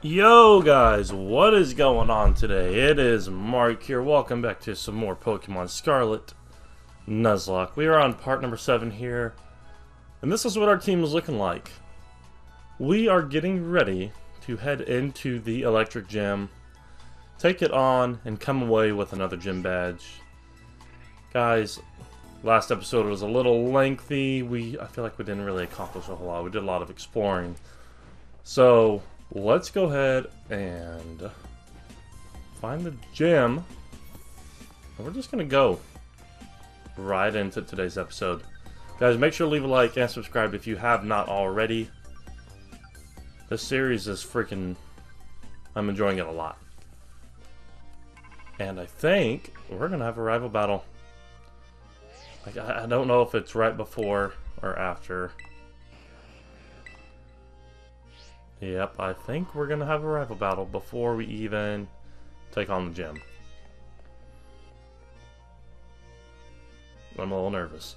Yo guys, what is going on today? It is Mark here. Welcome back to some more Pokemon Scarlet Nuzlocke. We are on part number 7 here, and this is what our team is looking like. We are getting ready to head into the electric gym, take it on, and come away with another gym badge. Guys, last episode was a little lengthy. I feel like we didn't really accomplish a whole lot. We did a lot of exploring. So let's go ahead and find the gym, and we're just gonna go right into today's episode. Guys, make sure to leave a like and subscribe if you have not already. This series is freaking, I'm enjoying it a lot. And I think we're gonna have a rival battle. Like, I don't know if it's right before or after. Yep, I think we're gonna have a rival battle before we even take on the gym. I'm a little nervous.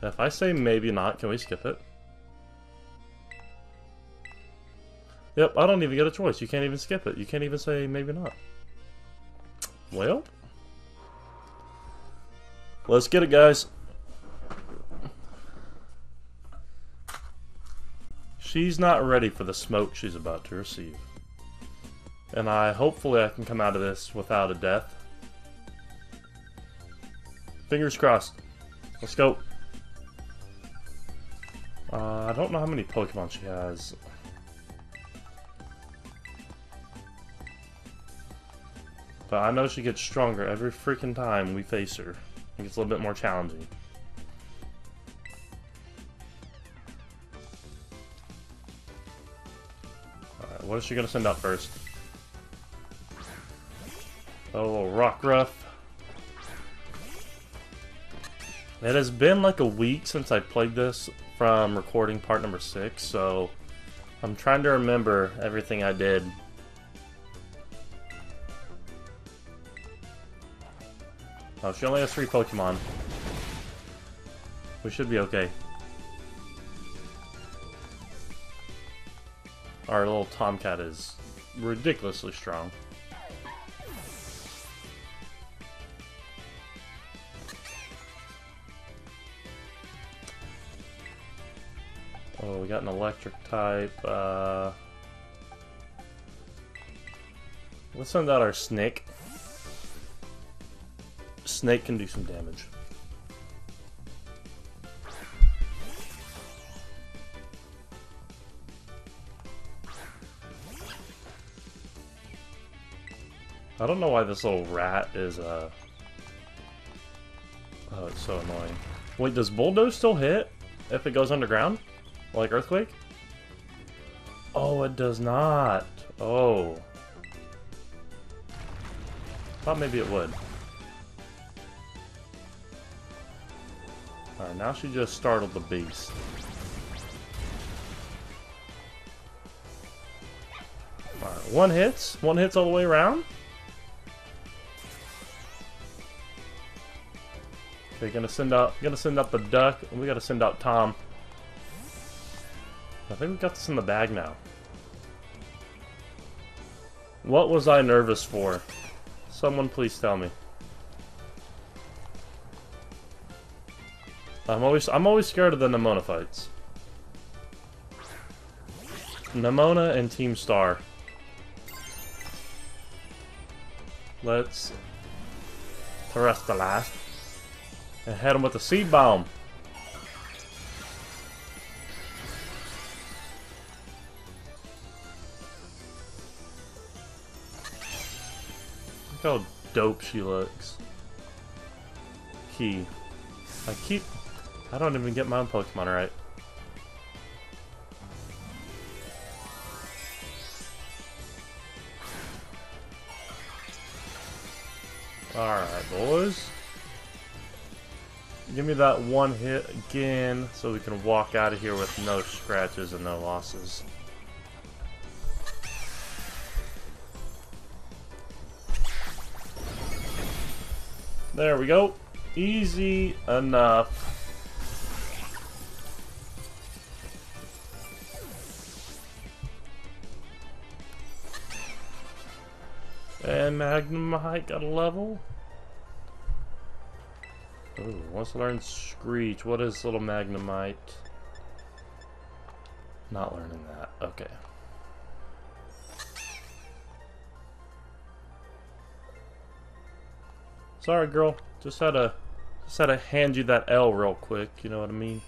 If I say maybe not, can we skip it? Yep, I don't even get a choice. You can't even skip it. You can't even say maybe not. Well, let's get it, guys. She's not ready for the smoke she's about to receive. And hopefully I can come out of this without a death. Fingers crossed. Let's go. I don't know how many Pokemon she has. But I know she gets stronger every freaking time we face her. It gets a little bit more challenging. What is she gonna send out first? Oh, little Rockruff. It has been like a week since I played this from recording part number 6, so I'm trying to remember everything I did. Oh, she only has 3 Pokemon. We should be okay. Our little Tomcat is ridiculously strong. Oh, we got an electric type. Let's send out our Snake. Snake can do some damage. I don't know why this little rat is, oh, it's so annoying. Wait, does Bulldoze still hit if it goes underground? Like Earthquake? Oh, it does not. Oh. Thought maybe it would. Alright, now she just startled the beast. Alright, one hits. One hits all the way around. Okay, gonna send out the duck, and we gotta send out Tom. I think we got this in the bag now. What was I nervous for? Someone please tell me. I'm always scared of the Nemona fights. Nemona and Team Star. Let's arrest the last. And hit him with a seed bomb. Look how dope she looks. Key. I don't even get my own Pokemon right. Alright, boys. Give me that one hit again so we can walk out of here with no scratches and no losses. There we go. Easy enough. And Magnemite got a level. Ooh, wants to learn Screech. What is little Magnemite? Not learning that. Okay. Sorry, girl. Just had to hand you that L real quick. You know what I mean?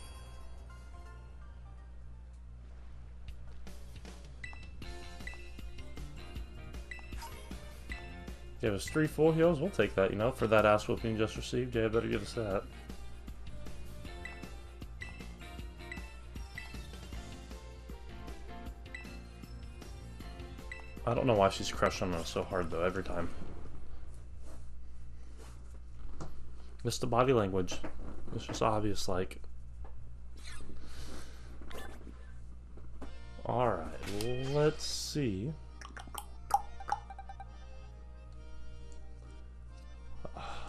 Give us 3 full heals. We'll take that, you know, for that ass whooping you just received. Yeah, better give us that. I don't know why she's crushing us so hard, though, every time. It's the body language. It's just obvious, like. Alright, let's see.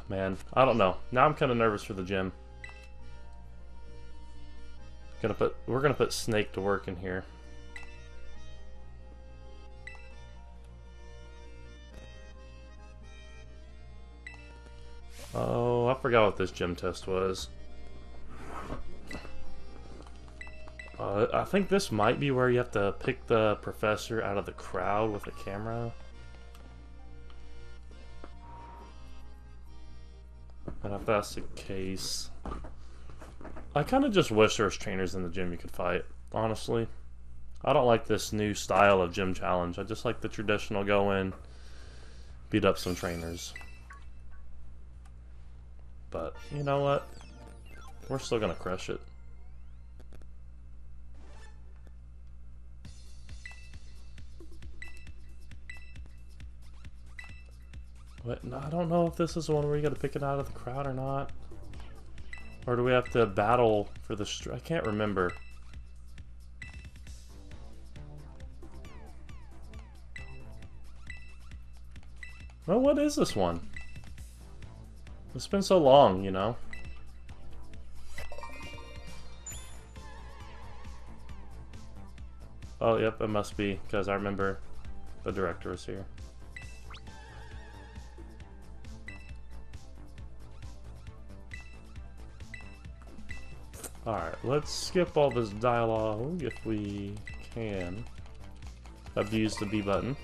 Man, I don't know. Now I'm kind of nervous for the gym. We're gonna put Snake to work in here. Oh, I forgot what this gym test was. I think this might be where you have to pick the professor out of the crowd with a camera. And if that's the case, I kind of just wish there was trainers in the gym you could fight, honestly. I don't like this new style of gym challenge. I just like the traditional go in, beat up some trainers. But, you know what? We're still gonna crush it. Wait, no, I don't know if this is the one where you gotta pick it out of the crowd or not. Or do we have to battle for the I can't remember. Well, what is this one? It's been so long, you know. Oh, yep, it must be, because I remember the director was here. Alright, let's skip all this dialogue if we can. Abuse the B button.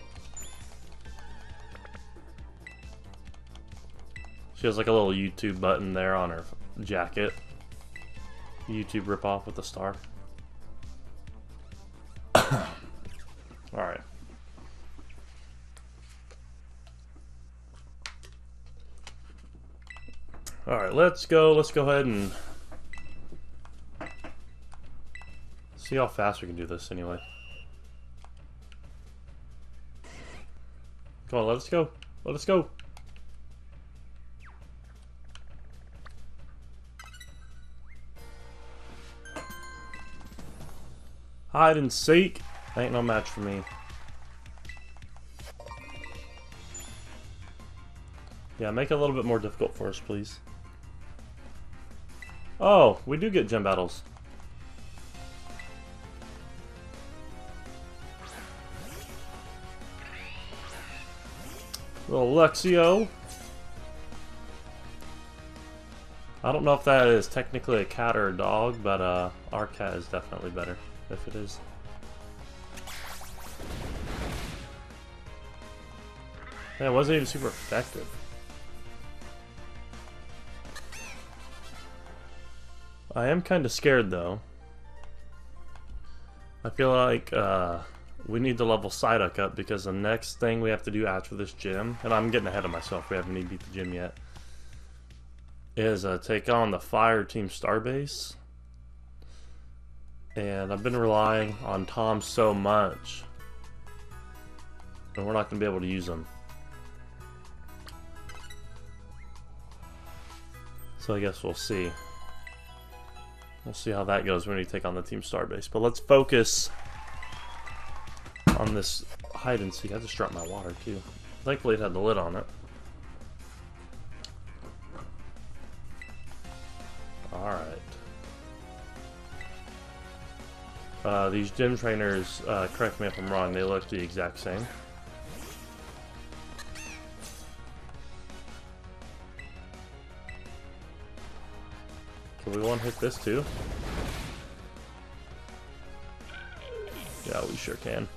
She has like a little YouTube button there on her jacket. YouTube ripoff with a star. Alright. Alright, let's go ahead and see how fast we can do this anyway. Come on, let us go. Let us go. Hide and seek. Ain't no match for me. Yeah, make it a little bit more difficult for us, please. Oh, we do get gym battles. Little Luxio. I don't know if that is technically a cat or a dog, but our cat is definitely better, if it is. Yeah, it wasn't even super effective. I am kind of scared, though. I feel like, we need to level Psyduck up because the next thing we have to do after this gym, and I'm getting ahead of myself, we haven't even beat the gym yet, is take on the Fire Team Star base. And I've been relying on Tom so much, and we're not going to be able to use him. So I guess we'll see. We'll see how that goes when we take on the Team Star base. But let's focus on this hide and seek. I just dropped my water too. Thankfully it had the lid on it. Alright. These gym trainers, correct me if I'm wrong, they look the exact same. So we one-hit this too? Yeah, we sure can.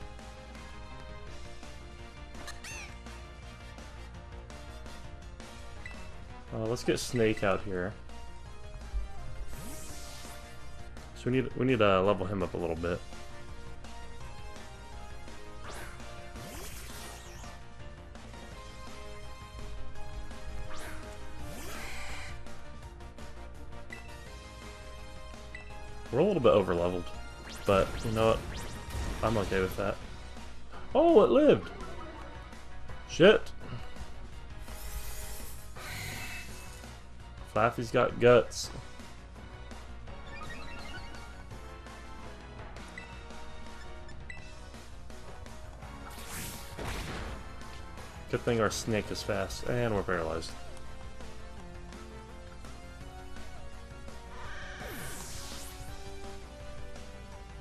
Let's get Snake out here. So we need to level him up a little bit. We're a little bit over leveled, but you know what? I'm okay with that. Oh, it lived! Shit! Flaffy's got guts. Good thing our Snake is fast, and we're paralyzed.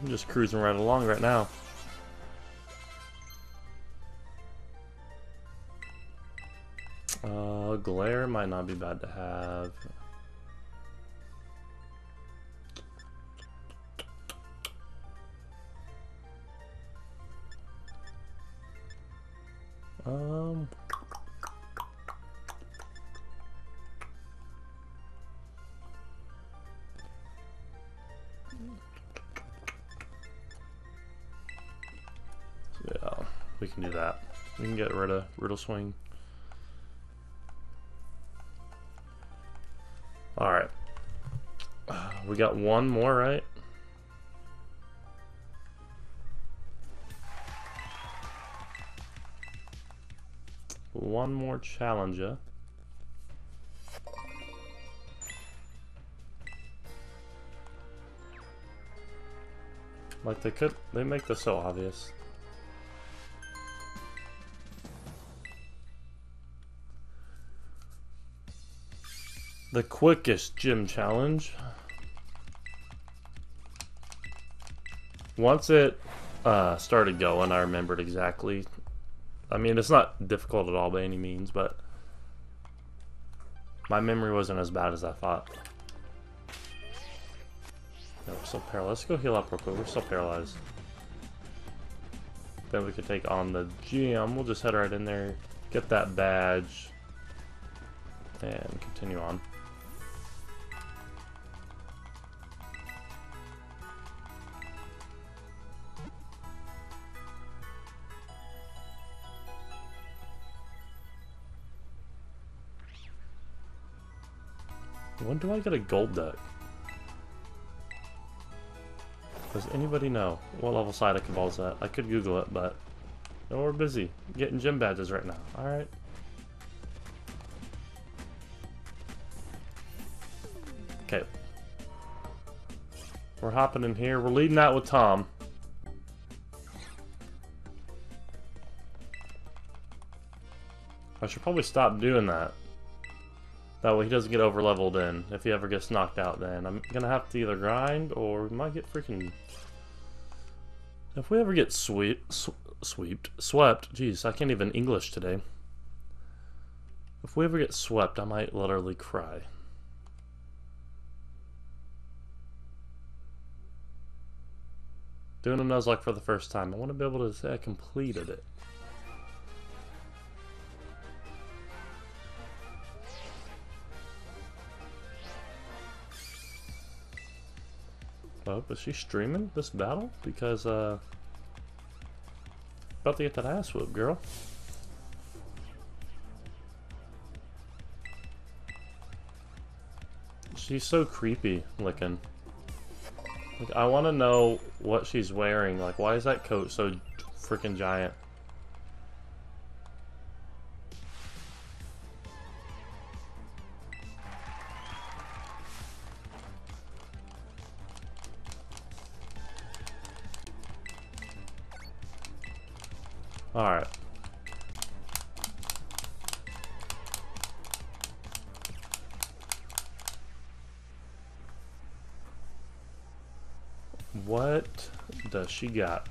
I'm just cruising right along right now. Glare might not be bad to have. Yeah, we can do that. We can get rid of Riddle Swing. Alright. We got one more, right? One more challenger. Like, they make this so obvious. The quickest gym challenge. Once it started going, I remembered exactly. I mean, it's not difficult at all by any means, but my memory wasn't as bad as I thought. No, we're still paralyzed. Let's go heal up real quick. We're still paralyzed. Then we could take on the gym. We'll just head right in there, get that badge, and continue on. When do I get a gold duck? Does anybody know what level Psyduck evolves at? I could Google it, but no, we're busy getting gym badges right now. Alright. Okay. We're hopping in here. We're leading out with Tom. I should probably stop doing that. That way he doesn't get over leveled in. If he ever gets knocked out, then I'm gonna have to either grind or we might get freaking... If we ever get swept, jeez, I can't even English today. If we ever get swept, I might literally cry. Doing a Nuzlocke for the first time. I want to be able to say I completed it. Oh, is she streaming this battle? Because, about to get that ass whooped, girl. She's so creepy looking. Like, I want to know what she's wearing. Like, why is that coat so freaking giant? Alright. What does she got?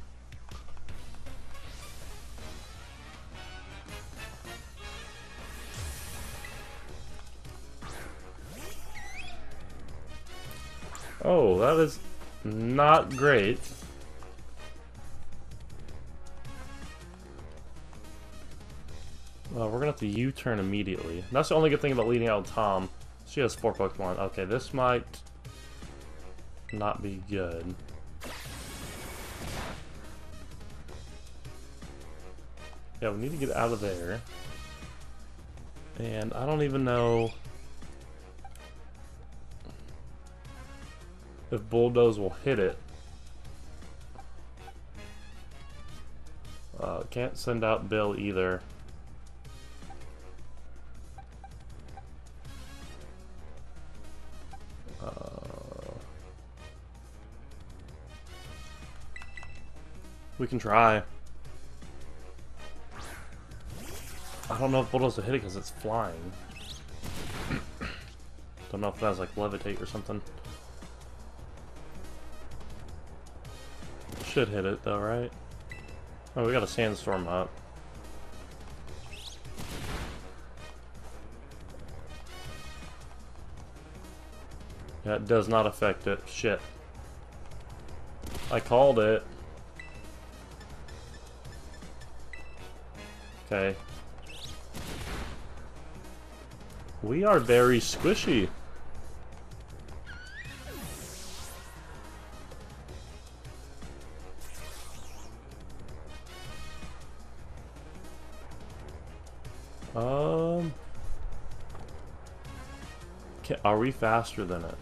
Oh, that is not great. Well, we're gonna have to U-turn immediately. That's the only good thing about leading out Tom. She has 4 Pokemon. Okay, this might not be good. Yeah, we need to get out of there. And I don't even know if Bulldoze will hit it. Can't send out Bill either. We can try. I don't know if Bulldoze will hit it because it's flying. Don't know if it has like levitate or something. Should hit it though, right? Oh, we got a sandstorm up. That does not affect it. Shit. I called it. Okay. We are very squishy. Are we faster than it?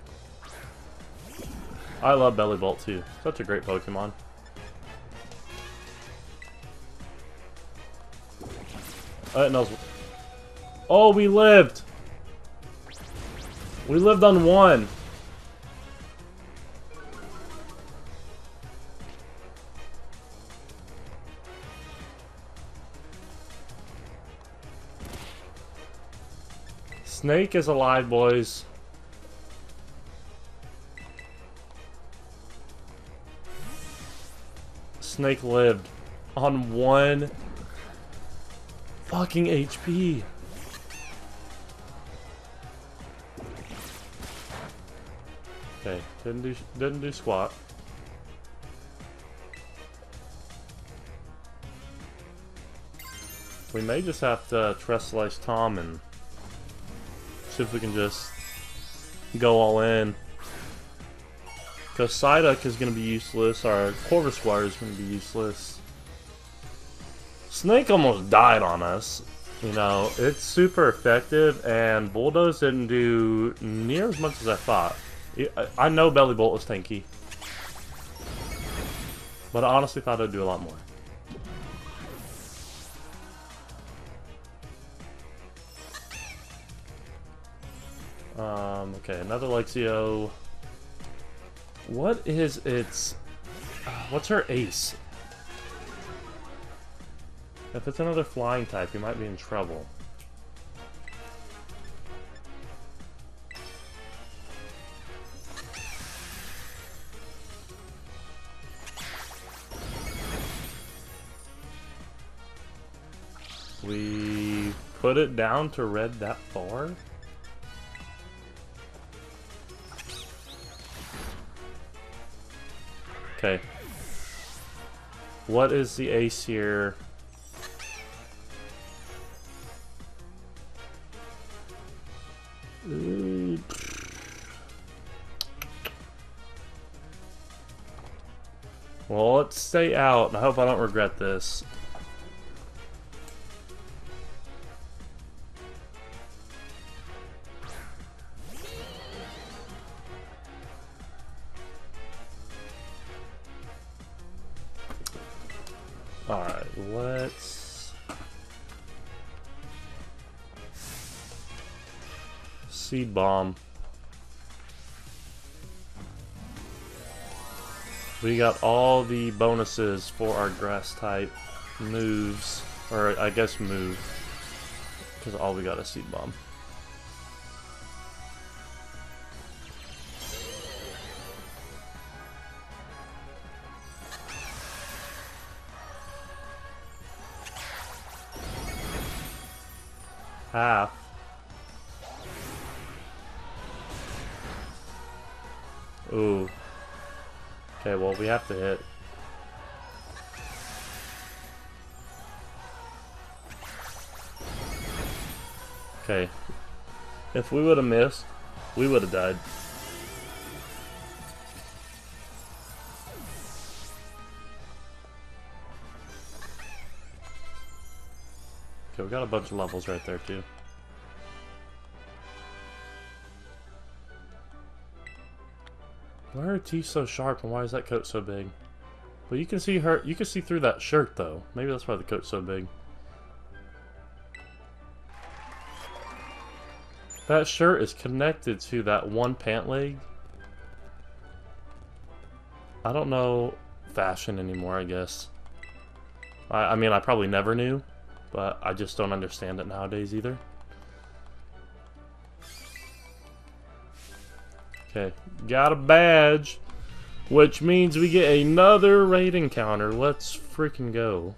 I love Belibolt too. Such a great Pokemon. It knows. Oh, we lived! We lived on one! Snake is alive, boys. Snake lived on one fucking HP. Okay, didn't do squat. We may just have to trust slice Tom and see if we can just go all in. Because Psyduck is going to be useless, our Corviknight is going to be useless. Snake almost died on us. You know, it's super effective, and Bulldoze didn't do near as much as I thought. I know Belibolt was tanky, but I honestly thought it would do a lot more. Okay, another Luxio. What is its... what's her ace? If it's another flying type, you might be in trouble. We put it down to red that far? Okay. What is the ace here? Ooh. Well, let's stay out. I hope I don't regret this. Seed bomb. We got all the bonuses for our grass type moves, or I guess move, because all we got is seed bomb. Half. Ooh. Okay, well, we have to hit. Okay. If we would have missed, we would have died. Okay, we got a bunch of levels right there, too. Why are her teeth so sharp, and why is that coat so big? Well, you can see her. You can see through that shirt, though. Maybe that's why the coat's so big. That shirt is connected to that one pant leg. I don't know fashion anymore, I guess. I mean, I probably never knew, but I just don't understand it nowadays either. Okay, got a badge, which means we get another raid encounter. Let's freaking go.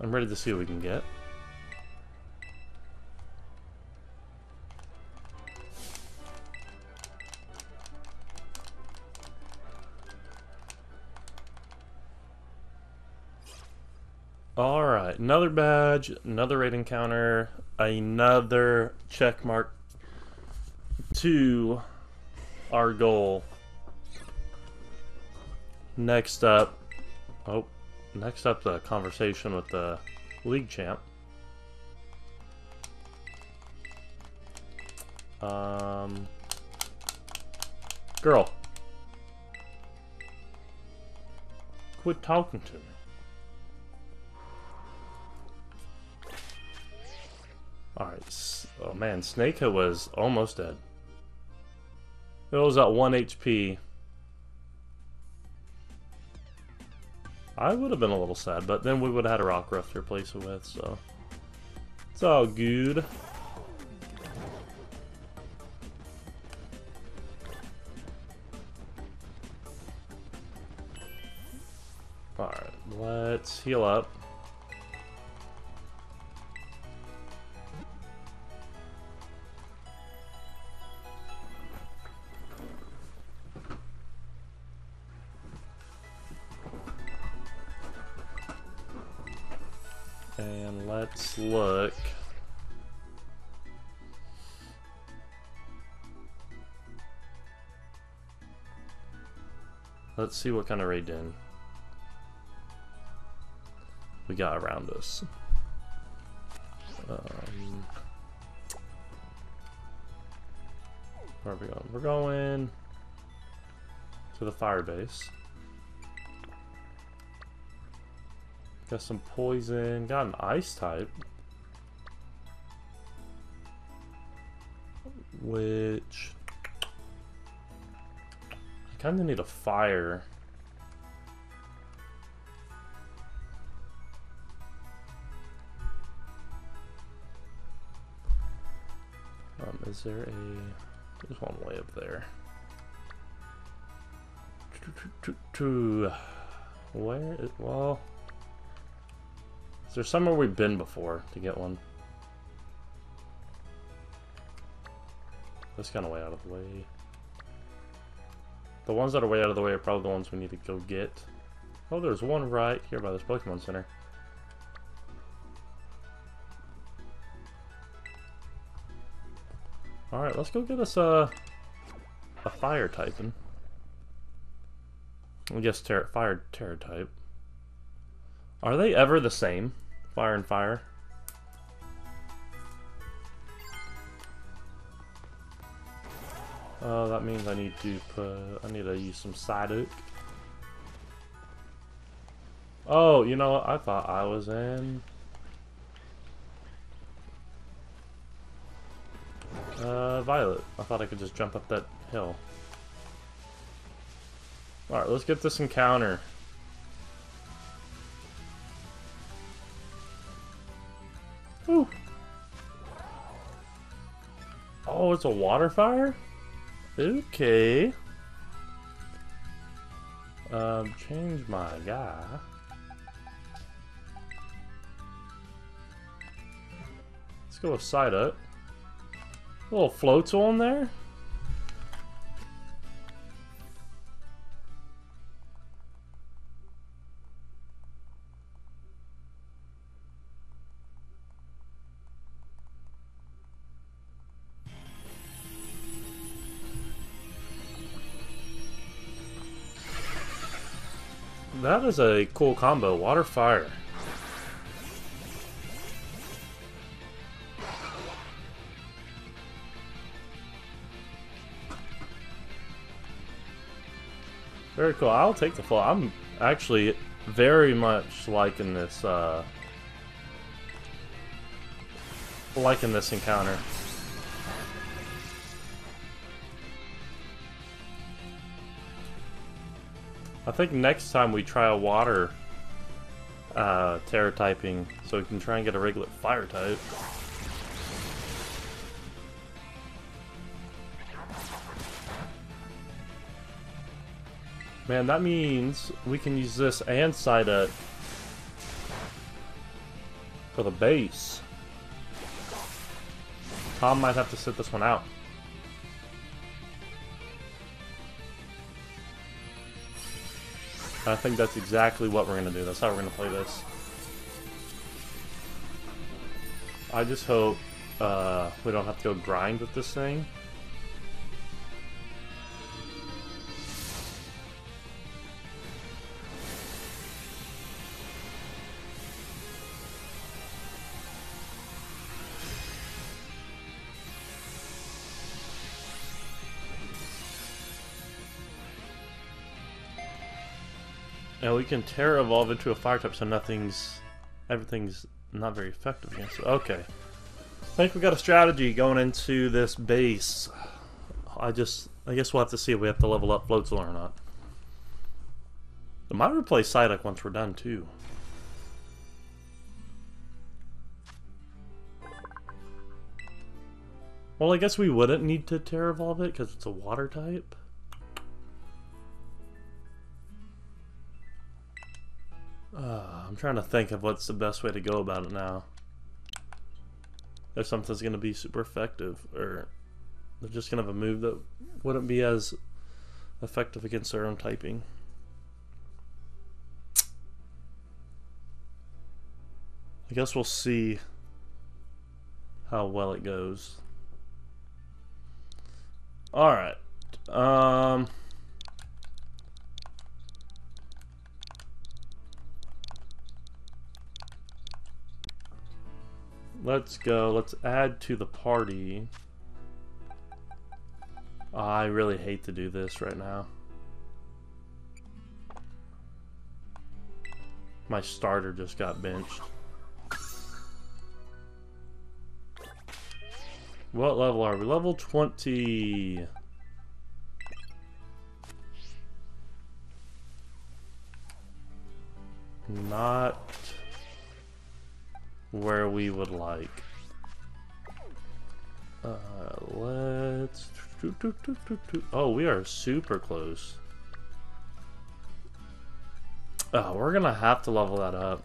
I'm ready to see what we can get. Alright, another badge, another raid encounter, another checkmark to our goal. Next up, oh. Next up, the conversation with the league champ. Girl. Quit talking to me. Alright. Oh man, Snakehead was almost dead. It was at 1 HP. I would have been a little sad, but then we would have had a Rockruff to replace it with, so. It's all good. Alright, let's heal up. And let's look. Let's see what kind of Raiden we got around us. Where are we going? We're going to the fire base. Got some poison, got an ice type, which I kind of need a fire. Is there a, there's one way up there. Where is, well, is there somewhere we've been before to get one? That's kind of way out of the way. The ones that are way out of the way are probably the ones we need to go get. Oh, there's one right here by this Pokemon Center. Alright, let's go get us a fire typing. I guess fire Tera type. Are they ever the same? Fire and fire. Oh, that means I need to put, I need to use some Psyduck. Oh, you know what? I thought I was in. Violet. I thought I could just jump up that hill. Alright, let's get this encounter. Whew. Oh, it's a water fire? Okay. Change my guy. Let's go with Psyduck. A little Floatzel in there. That is a cool combo, water fire. Very cool. I'll take the fall. I'm actually very much liking this encounter. I think next time we try a water Tera typing, so we can try and get a regular fire type. Man, that means we can use this and Psyduck for the base. Tom might have to sit this one out. I think that's exactly what we're going to do. That's how we're going to play this. I just hope we don't have to go grind with this thing. And we can Tera evolve into a fire type, so everything's not very effective against it. Okay. I think we got a strategy going into this base. I guess we'll have to see if we have to level up Floatzel or not. I might replace Psyduck once we're done too. Well, I guess we wouldn't need to Tera evolve it because it's a water type. I'm trying to think of what's the best way to go about it now. If something's going to be super effective, or they're just going to have a move that wouldn't be as effective against their own typing. I guess we'll see how well it goes. Alright. Let's go. Let's add to the party. I really hate to do this right now. My starter just got benched. What level are we? Level 20. Not where we would like. Let's... Oh, we are super close. Oh, we're gonna have to level that up.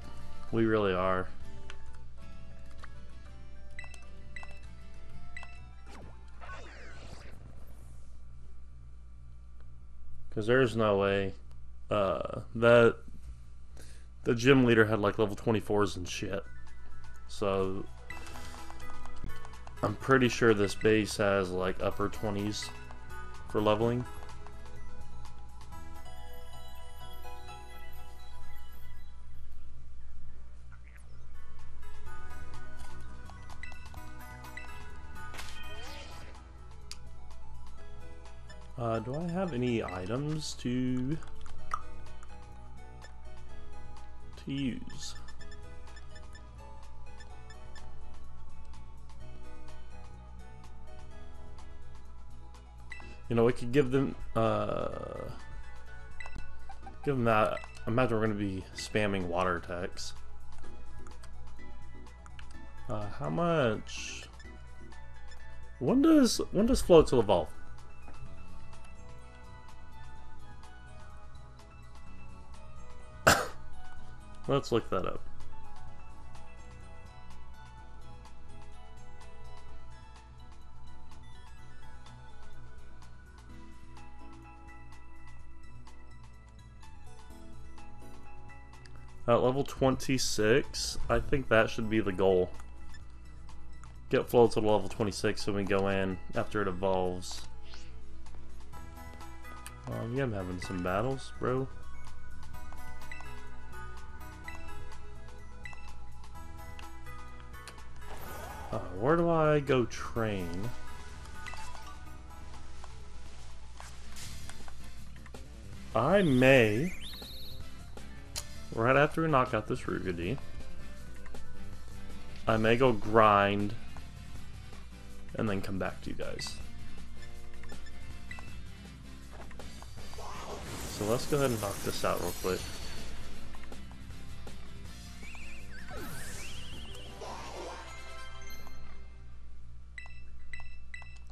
We really are. Because there's no way that the gym leader had like level 24s and shit. So, I'm pretty sure this base has like upper 20s for leveling. Do I have any items to use? You know, we could give them that. I imagine we're going to be spamming water attacks. How much? When does Floatzel evolve? Let's look that up. At level 26, I think that should be the goal. Get Floatzel to level 26 so we can go in after it evolves. Yeah, I'm having some battles, bro. Where do I go train? I may, right after we knock out this Rugadee, I may go grind and then come back to you guys. So let's go ahead and knock this out real quick.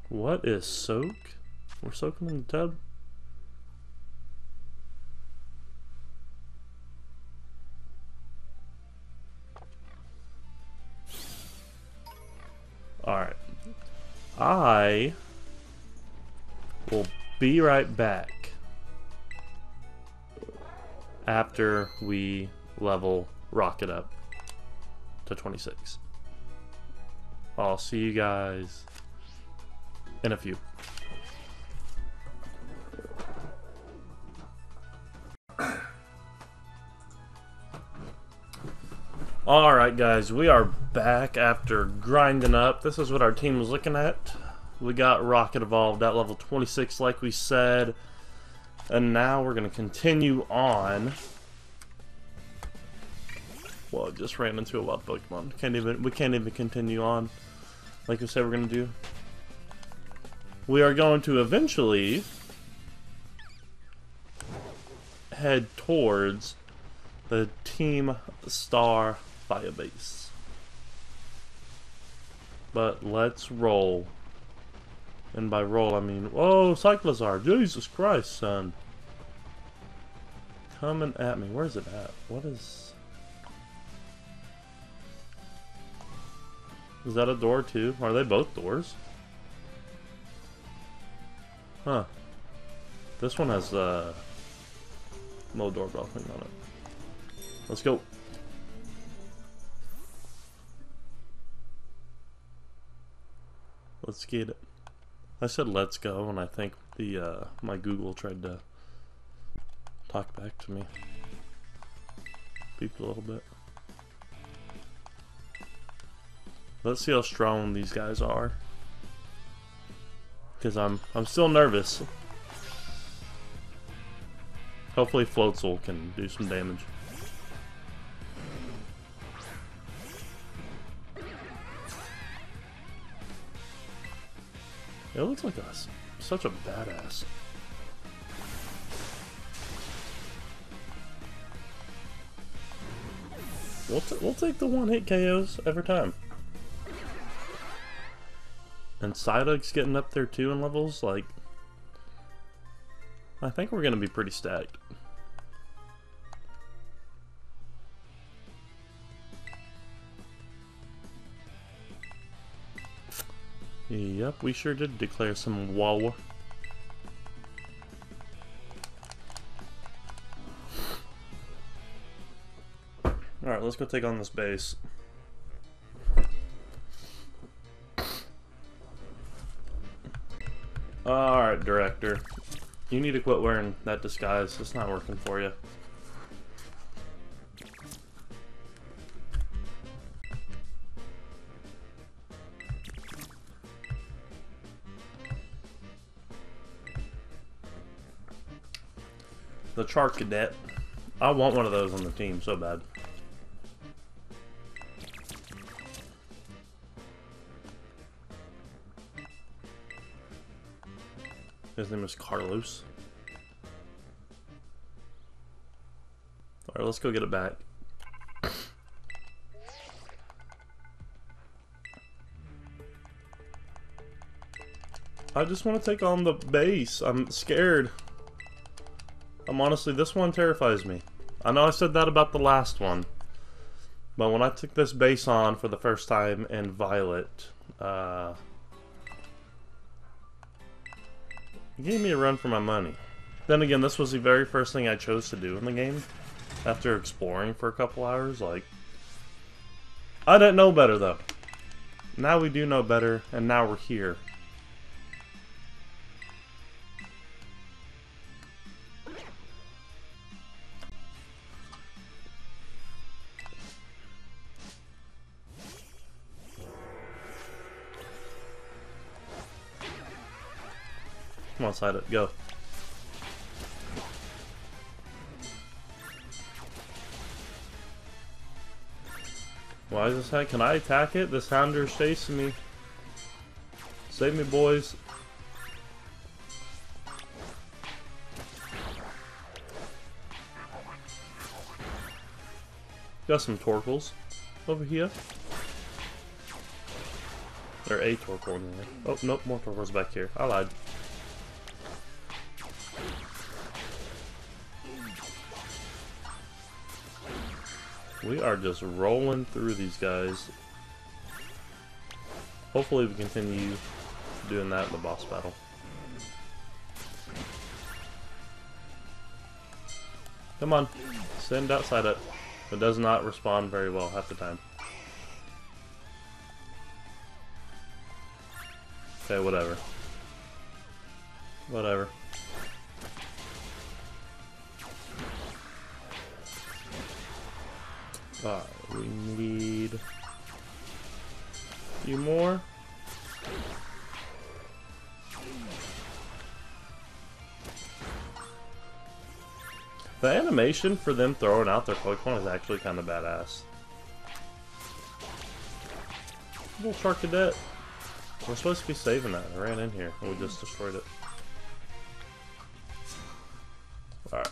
What is soak? We're soaking in the tub? Alright. I will be right back after we level Rocket up to 26. I'll see you guys in a few. Alright guys, we are back after grinding up. This is what our team was looking at. We got Rocket evolved at level 26 like we said. And now we're going to continue on. Whoa, just ran into a wild Pokemon. We can't even continue on like we said we're going to do. We are going to eventually head towards the Team Star Firebase. But let's roll. And by roll, I mean, whoa, Cyclizar, Jesus Christ, son. Coming at me. Where is it at? What is... Is that a door, too? Are they both doors? Huh. This one has a little doorbell thing on it. Let's go. Let's get it. I said let's go, and I think the my Google tried to talk back to me. Beeped a little bit. Let's see how strong these guys are. Because I'm still nervous. Hopefully Floatzel can do some damage. It looks like us. Such a badass. We'll take the one-hit KOs every time. And Psyduck's getting up there too in levels, like... I think we're gonna be pretty stacked. Yep, we sure did declare some wow. Alright, let's go take on this base. Alright, Director. You need to quit wearing that disguise. It's not working for you. The Charcadet. I want one of those on the team so bad. His name is Carlos. Alright, let's go get it back. I just want to take on the base. I'm scared. I'm honestly, this one terrifies me. I know I said that about the last one. But when I took this base on for the first time in Violet, it gave me a run for my money. Then again, this was the very first thing I chose to do in the game. after exploring for a couple hours. Like, I didn't know better though. Now we do know better, and now we're here. Come on, Psyduck, go. Why is this heck? Can I attack it? This Hounder's chasing me. Save me, boys. Got some Torkoals over here. There are a Torkoal in there. Oh, nope, more Torkoals back here. I lied. We are just rolling through these guys. Hopefully we continue doing that in the boss battle. Come on, send out Psyduck. It does not respond very well half the time. Okay, whatever. Whatever. We need a few more. The animation for them throwing out their Pokemon is actually kind of badass. Little Charcadet. We're supposed to be saving that. I ran in here and we just destroyed it. Alright.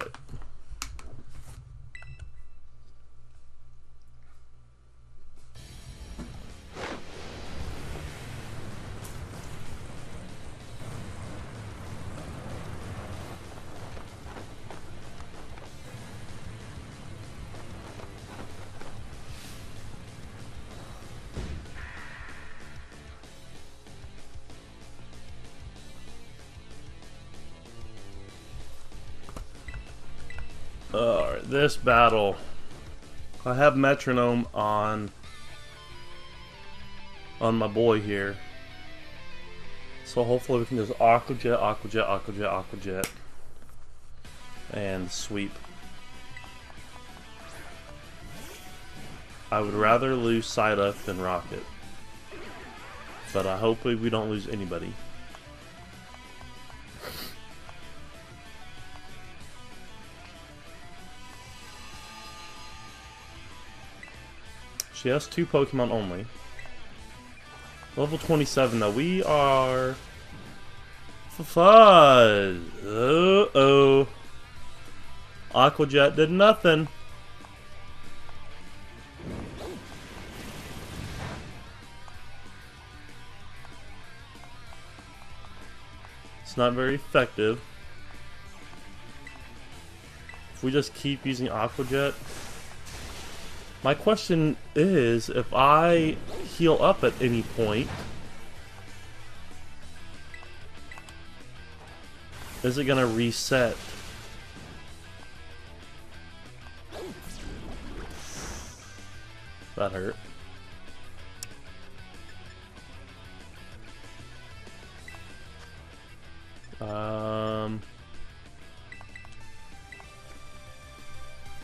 Alright, this battle. I have metronome on my boy here. So hopefully we can just Aqua Jet, Aqua Jet, Aqua Jet, Aqua Jet. And sweep. I would rather lose Psyduck than Rocket. But I hope we don't lose anybody. She has two Pokemon only. Level 27 though. We are fuzz. Uh-oh. Aqua Jet did nothing. It's not very effective. If we just keep using Aqua Jet. My question is, if I heal up at any point, is it gonna reset? That hurt.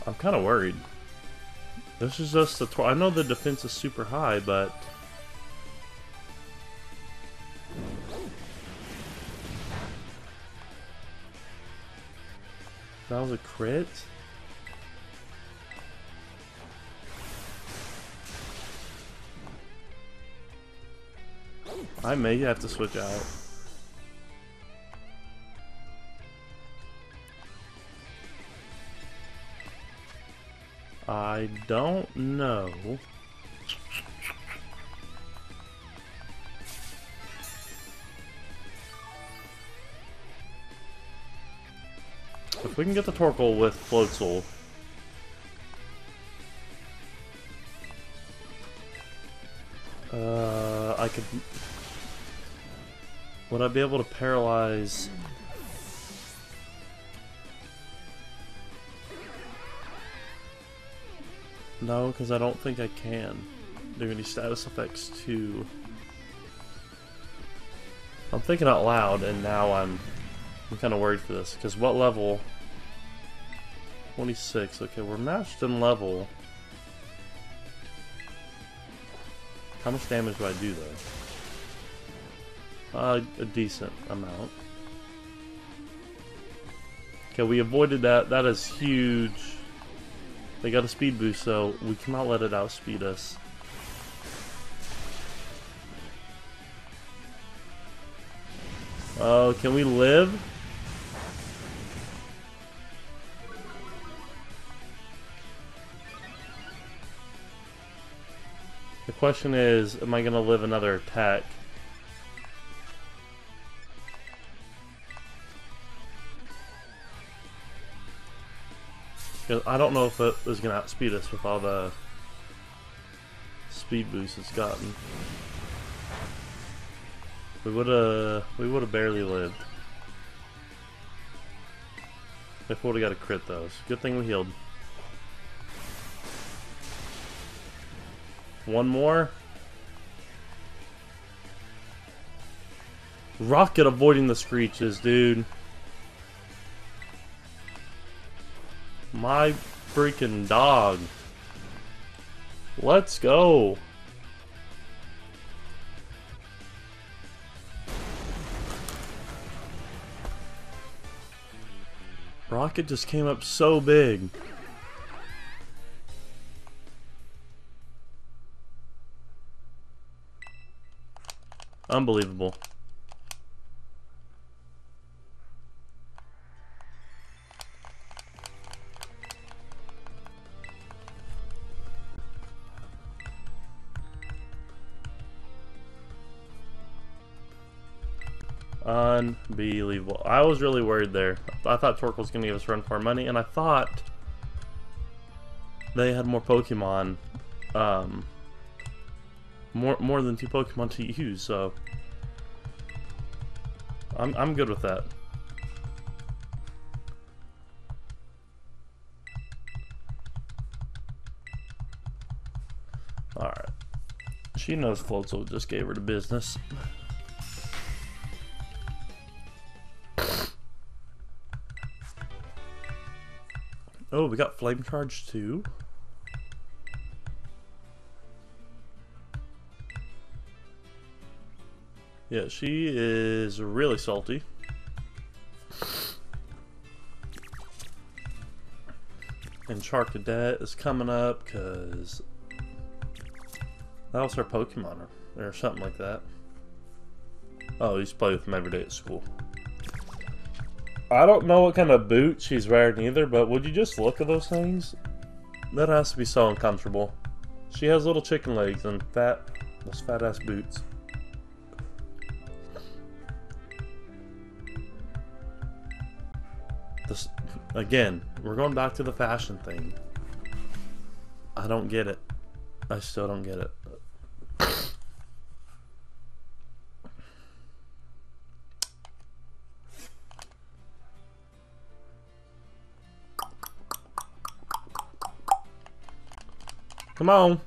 I'm kind of worried. This is just the I know the defense is super high, but that was a crit. I may have to switch out. I don't know. If we can get the Torkoal with Floatzel. I could... Would I be able to paralyze... No, because I don't think I can do any status effects to... I'm thinking out loud, and now I'm kind of worried for this, because what level? 26. Okay, we're matched in level. How much damage do I do, though? A decent amount. Okay, we avoided that. That is huge. They got a speed boost, so we cannot let it outspeed us. Oh, can we live? The question is, am I going to live another attack? Because I don't know if it was going to outspeed us with all the speed boosts it's gotten. We would have barely lived. If we would have got a crit though. It's a good thing we healed. One more. Rocket avoiding the Screeches, dude. My freaking dog. Let's go. Rocket just came up so big. Unbelievable. Unbelievable. I was really worried there. I thought Torkoal was going to give us a run for our money, and I thought they had more Pokemon, more than two Pokemon to use, so I'm good with that. Alright. She knows Floatzel just gave her the business. Oh, we got Flame Charge too. Yeah, she is really salty. And Charcadet is coming up because that was her Pokemon or something like that. Oh, you just play with them every day at school. I don't know what kind of boot she's wearing either, but would you just look at those things? That has to be so uncomfortable. She has little chicken legs and those fat ass boots. This, again, we're going back to the fashion thing. I don't get it. I still don't get it. Come on!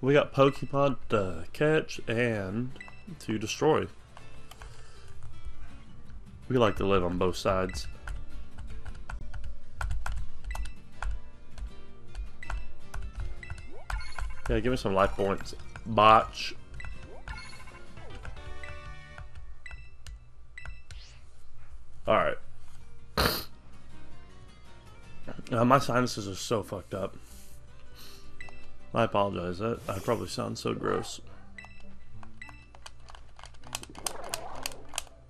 We got Pokepod to catch and to destroy. We like to live on both sides. Yeah, give me some life points. Botch. Alright. My sinuses are so fucked up. I apologize. I probably sound so gross.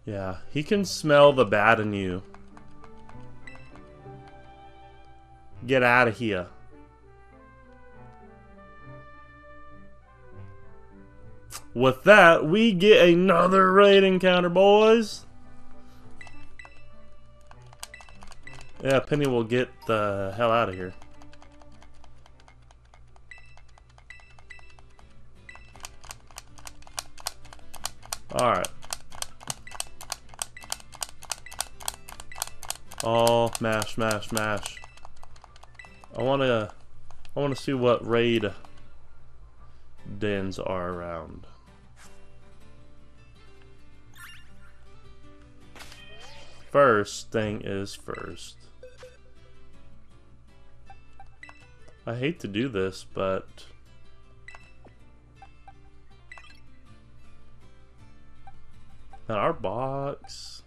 Yeah, he can smell the bad in you. Get out of here. With that, we get another raid encounter, boys. Yeah, Penny will get the hell out of here. Alright. Oh, mash, mash, mash. I wanna see what raid dens are around. First thing is first. I hate to do this, but now our box,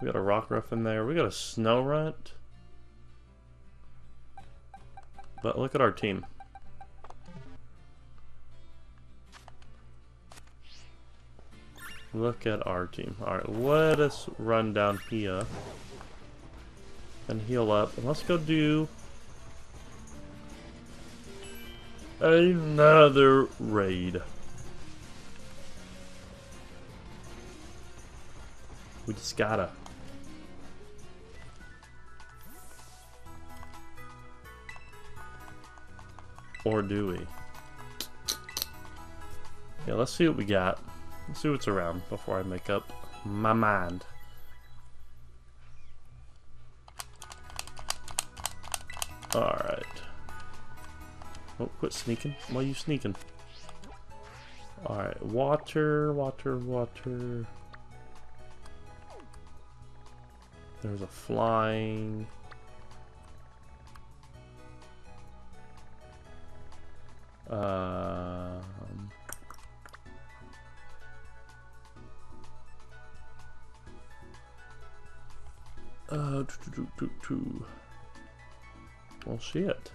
we got a Rockruff in there, we got a Snowrunt. But look at our team. Look at our team. Alright, let us run down here and heal up. And let's go do another raid. We just gotta. Or do we? Yeah, let's see what we got. Let's see what's around before I make up my mind. Alright. Oh, quit sneaking. Why are you sneaking? Alright, water, water, water. There's a flying. Well, shit.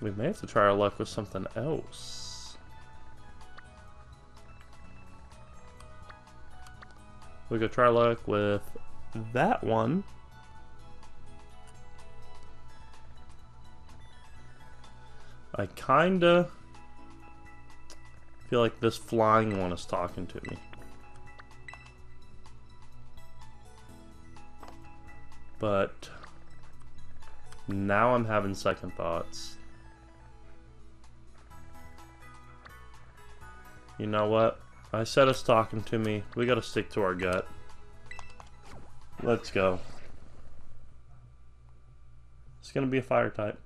We may have to try our luck with something else. We could try luck with that one. I kinda feel like this flying one is talking to me. But now I'm having second thoughts. You know what? I said it's talking to me. We gotta stick to our gut. Let's go. It's gonna be a fire type.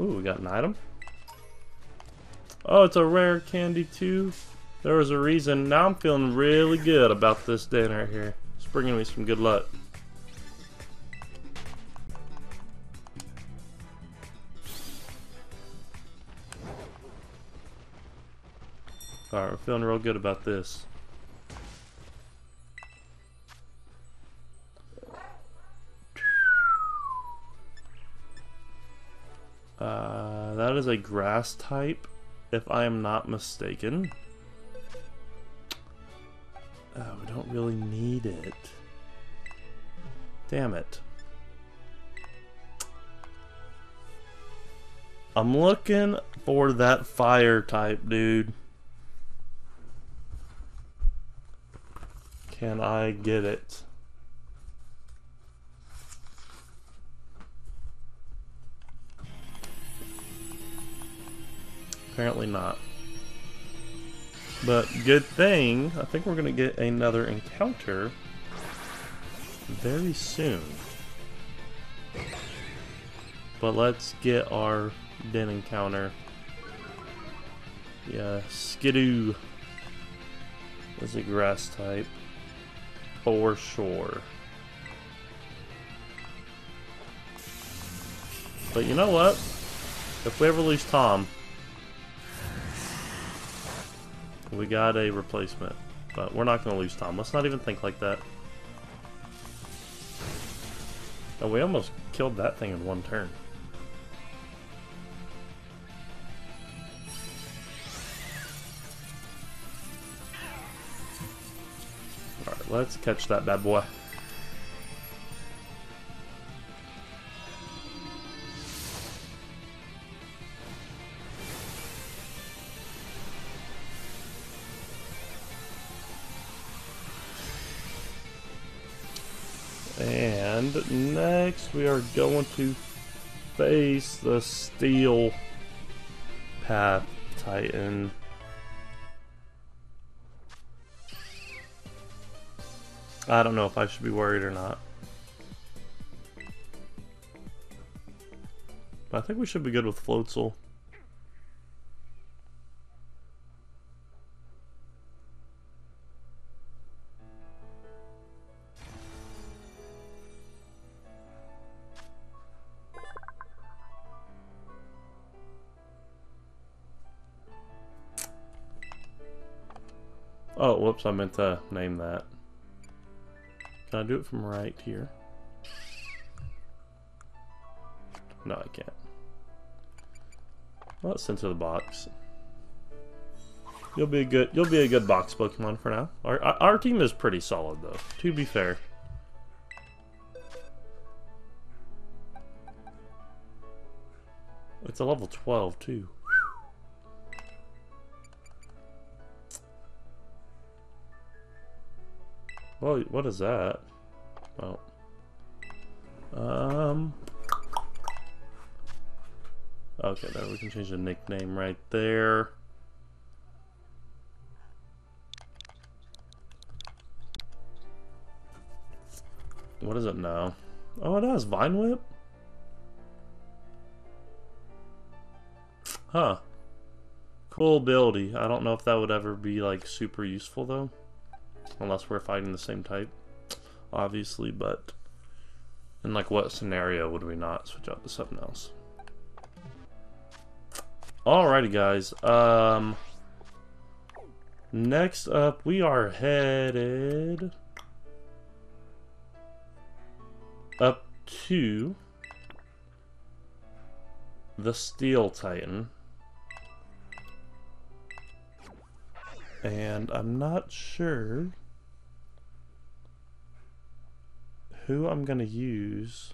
Ooh, we got an item. Oh, it's a rare candy too. There was a reason. Now I'm feeling really good about this den right here. It's bringing me some good luck. Alright, we're feeling real good about this. That is a grass type, if I am not mistaken. Oh, we don't really need it. Damn it. I'm looking for that fire type, dude. Can I get it? Apparently not. But good thing, I think we're gonna get another encounter very soon. But let's get our den encounter. Yeah, Skidoo is a grass type for sure. But you know what? If we ever lose Tom, we got a replacement, but we're not going to lose Tom. Let's not even think like that. Oh, we almost killed that thing in one turn. Alright, let's catch that bad boy. And next we are going to face the Steel Path Titan. I don't know if I should be worried or not. But I think we should be good with Floatzel. Oh, whoops, I meant to name that. Can I do it from right here? No, I can't. Well, let's send to the box. You'll be a good box Pokemon for now. Our team is pretty solid though, to be fair. It's a level 12 too. Well, what is that? Oh. Okay, now we can change the nickname right there. What is it now? Oh, it has Vine Whip? Huh. Cool ability. I don't know if that would ever be like super useful though. Unless we're fighting the same type, obviously, but in like what scenario would we not switch out to something else? Alrighty guys, next up we are headed up to the Steel Titan. And I'm not sure who I'm gonna use.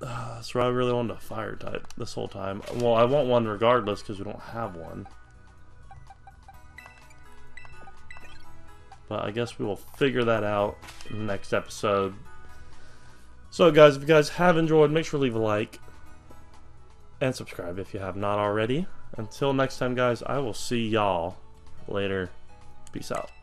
That's why I really wanted a fire type this whole time. Well, I want one regardless because we don't have one. But I guess we will figure that out in the next episode. So guys, if you guys have enjoyed, make sure to leave a like and subscribe if you have not already. Until next time guys, I will see y'all later. Peace out.